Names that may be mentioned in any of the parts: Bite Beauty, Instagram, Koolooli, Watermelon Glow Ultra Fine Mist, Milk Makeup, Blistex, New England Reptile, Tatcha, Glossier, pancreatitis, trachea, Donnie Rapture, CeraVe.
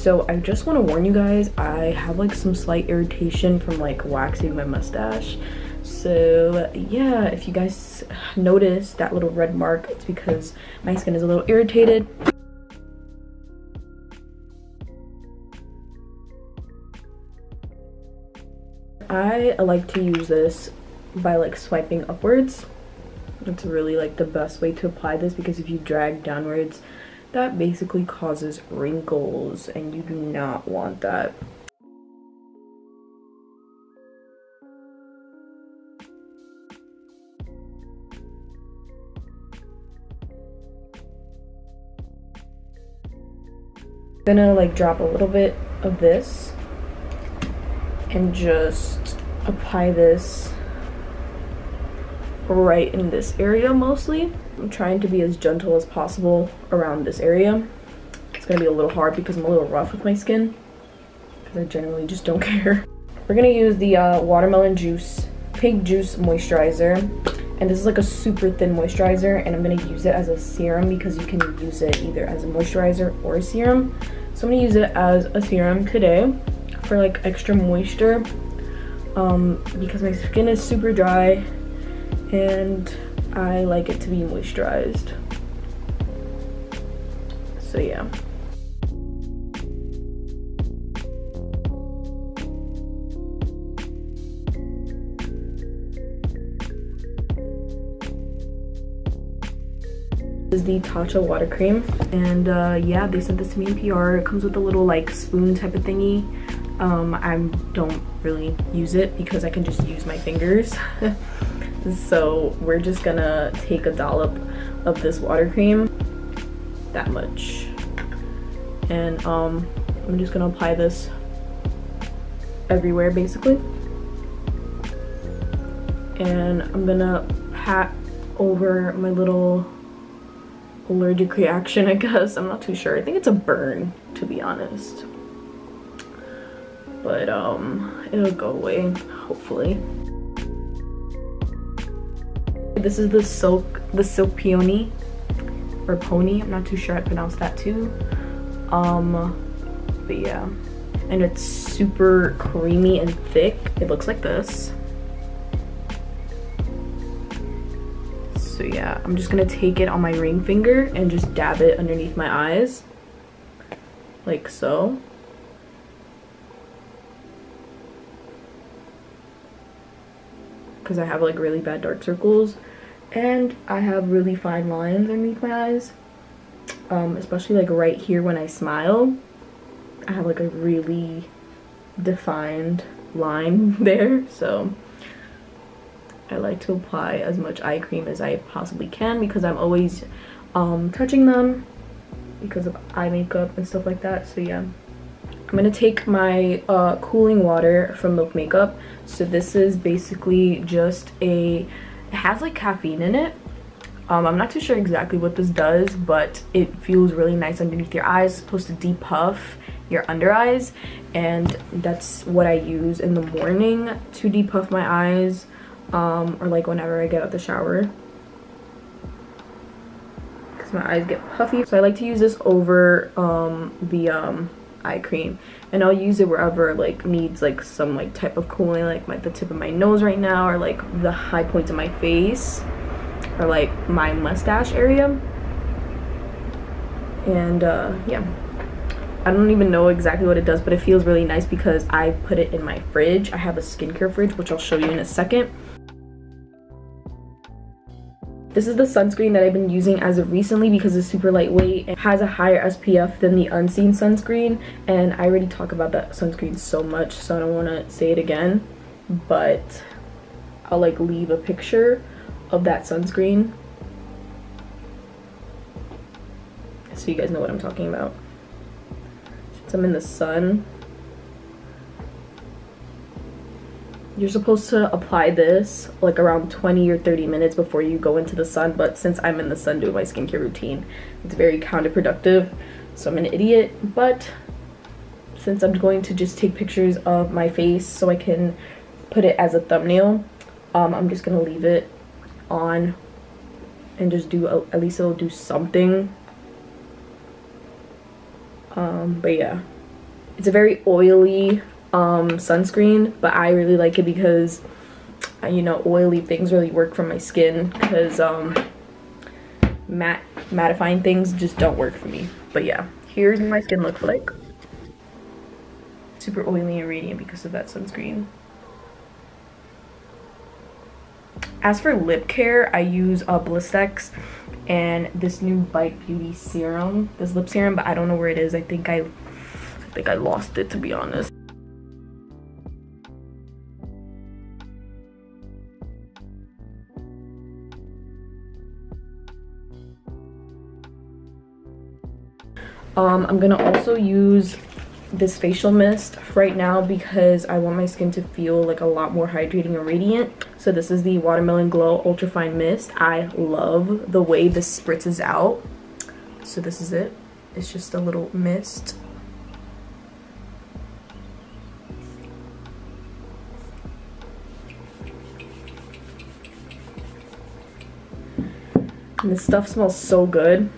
So I just want to warn you guys, I have like some slight irritation from like waxing my mustache. So yeah, if you guys notice that little red mark, it's because my skin is a little irritated. I like to use this by like swiping upwards. It's really like the best way to apply this, because if you drag downwards, that basically causes wrinkles and you do not want that. I'm gonna like drop a little bit of this and just apply this right in this area mostly. I'm trying to be as gentle as possible around this area. It's gonna be a little hard because I'm a little rough with my skin, because I generally just don't care. We're gonna use the watermelon juice, pig juice moisturizer, and this is like a super thin moisturizer, and I'm gonna use it as a serum because you can use it either as a moisturizer or a serum. So I'm gonna use it as a serum today for like extra moisture, because my skin is super dry and I like it to be moisturized. So yeah. This is the Tatcha water cream, and yeah, they sent this to me in PR. It comes with a little like spoon type of thingy. I don't really use it because I can just use my fingers. So we're just gonna take a dollop of this water cream, that much, and I'm just gonna apply this everywhere basically, and I'm gonna pat over my little allergic reaction, I guess. I'm not too sure. I think it's a burn, to be honest, but it'll go away hopefully. This is the silk peony or pony, I'm not too sure I pronounced that too, but yeah, and it's super creamy and thick. It looks like this. So yeah, I'm just gonna take it on my ring finger and just dab it underneath my eyes like so. Because I have like really bad dark circles and I have really fine lines underneath my eyes, especially like right here when I smile. I have like a really defined line there, so I like to apply as much eye cream as I possibly can, because I'm always touching them because of eye makeup and stuff like that. So yeah, I'm gonna take my cooling water from Milk Makeup. So this is basically just it has like caffeine in it. I'm not too sure exactly what this does, but it feels really nice underneath your eyes. It's supposed to depuff your under eyes, and that's what I use in the morning to depuff my eyes, or like whenever I get out of the shower, because my eyes get puffy. So I like to use this over the eye cream, and I'll use it wherever like needs like some like type of cooling, like the tip of my nose right now, or like the high points of my face, or like my mustache area. And yeah, I don't even know exactly what it does, but it feels really nice because I put it in my fridge. I have a skincare fridge, which I'll show you in a second. This is the sunscreen that I've been using as of recently because it's super lightweight and has a higher SPF than the Unseen sunscreen, and I already talk about that sunscreen so much, so I don't want to say it again, but I'll like leave a picture of that sunscreen so you guys know what I'm talking about. Since I'm in the sun, you're supposed to apply this like around 20 or 30 minutes before you go into the sun, but since I'm in the sun doing my skincare routine, it's very counterproductive, so I'm an idiot. But since I'm going to just take pictures of my face so I can put it as a thumbnail, I'm just gonna leave it on and just do at least it'll do something. But yeah, It's a very oily sunscreen, but I really like it because, you know, oily things really work for my skin, because mattifying things just don't work for me. But yeah, here's what my skin looks like. Super oily and radiant because of that sunscreen. As for lip care, I use Blistex and this new Bite Beauty serum, this lip serum, but I don't know where it is. I think I lost it, to be honest. I'm gonna also use this facial mist right now because I want my skin to feel like a lot more hydrating and radiant. So this is the Watermelon Glow Ultra Fine Mist. I love the way this spritzes out. So this is it. It's just a little mist. And this stuff smells so good.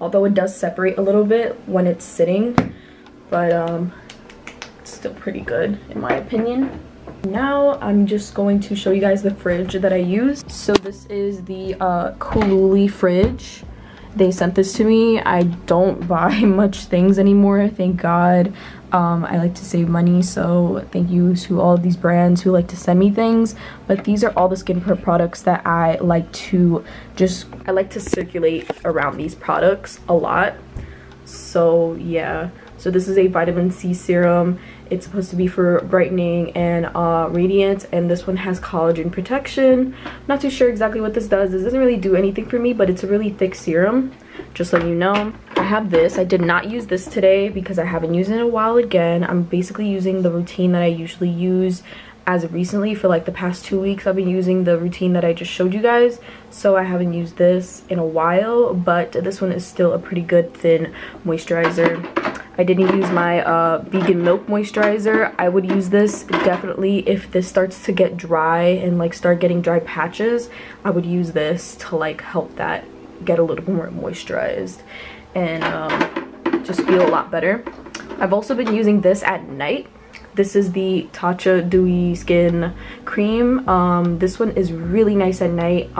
Although it does separate a little bit when it's sitting, but it's still pretty good in my opinion. Now I'm just going to show you guys the fridge that I use. So this is the Koolooli fridge. They sent this to me. I don't buy much things anymore, thank God. I like to save money, so thank you to all of these brands who like to send me things. But these are all the skincare products that I like to circulate around these products a lot. So yeah. So this is a vitamin C serum. It's supposed to be for brightening and radiance, and this one has collagen protection. I'm not too sure exactly what this does. This doesn't really do anything for me, but it's a really thick serum, just letting you know. I have this. I did not use this today because I haven't used it in a while again. I'm basically using the routine that I usually use. As of recently, for like the past 2 weeks, I've been using the routine that I just showed you guys, so I haven't used this in a while, but this one is still a pretty good thin moisturizer. I didn't use my vegan milk moisturizer. I would use this definitely if this starts to get dry and like start getting dry patches. I would use this to like help that get a little more moisturized and just feel a lot better. I've also been using this at night. This is the Tatcha Dewy Skin Cream. This one is really nice at night.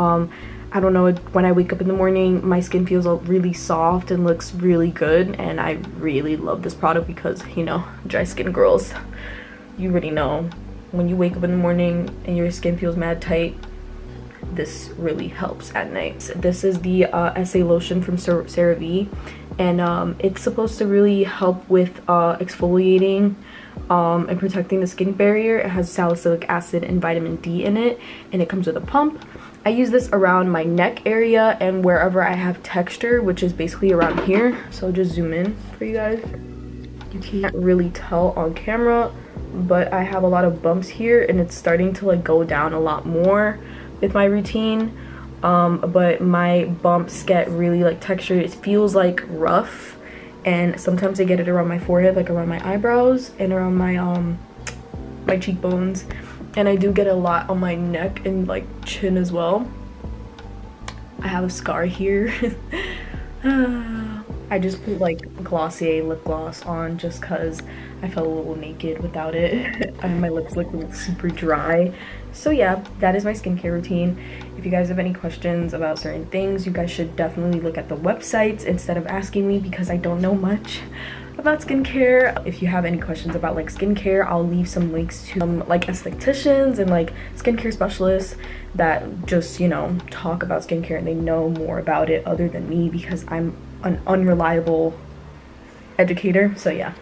I don't know, when I wake up in the morning, my skin feels really soft and looks really good. And I really love this product because, you know, dry skin girls, you already know. When you wake up in the morning and your skin feels mad tight, this really helps at night. This is the Essay Lotion from CeraVe. And it's supposed to really help with exfoliating and protecting the skin barrier. It has salicylic acid and vitamin D in it, and it comes with a pump. I use this around my neck area and wherever I have texture, which is basically around here. So I'll just zoom in for you guys. You can't really tell on camera, but I have a lot of bumps here, and it's starting to like go down a lot more with my routine. But my bumps get really like textured. It feels like rough, and sometimes I get it around my forehead, like around my eyebrows and around my my cheekbones, and I do get a lot on my neck and like chin as well. I have a scar here. I just put like Glossier lip gloss on just because I felt a little naked without it. My lips look super dry. So yeah, that is my skincare routine. If you guys have any questions about certain things, you guys should definitely look at the websites instead of asking me, because I don't know much about skincare. If you have any questions about like skincare, I'll leave some links to like estheticians and like skincare specialists that just, you know, talk about skincare and they know more about it other than me, because I'm an unreliable educator. So yeah.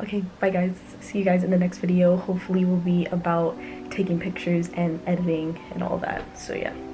Okay, bye guys. See you guys in the next video. Hopefully will be about taking pictures and editing and all that. So yeah.